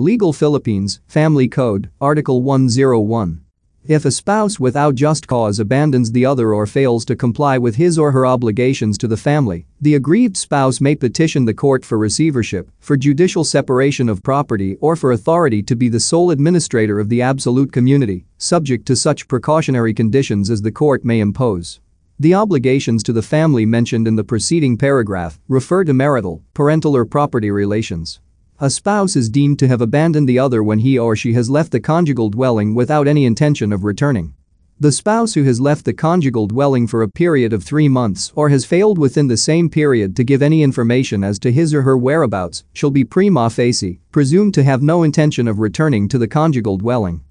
Legal Philippines, Family Code, Article 101. If a spouse without just cause abandons the other or fails to comply with his or her obligations to the family, the aggrieved spouse may petition the court for receivership, for judicial separation of property, or for authority to be the sole administrator of the absolute community, subject to such precautionary conditions as the court may impose. The obligations to the family mentioned in the preceding paragraph refer to marital, parental, or property relations. A spouse is deemed to have abandoned the other when he or she has left the conjugal dwelling without any intention of returning. The spouse who has left the conjugal dwelling for a period of 3 months or has failed within the same period to give any information as to his or her whereabouts shall be prima facie presumed to have no intention of returning to the conjugal dwelling.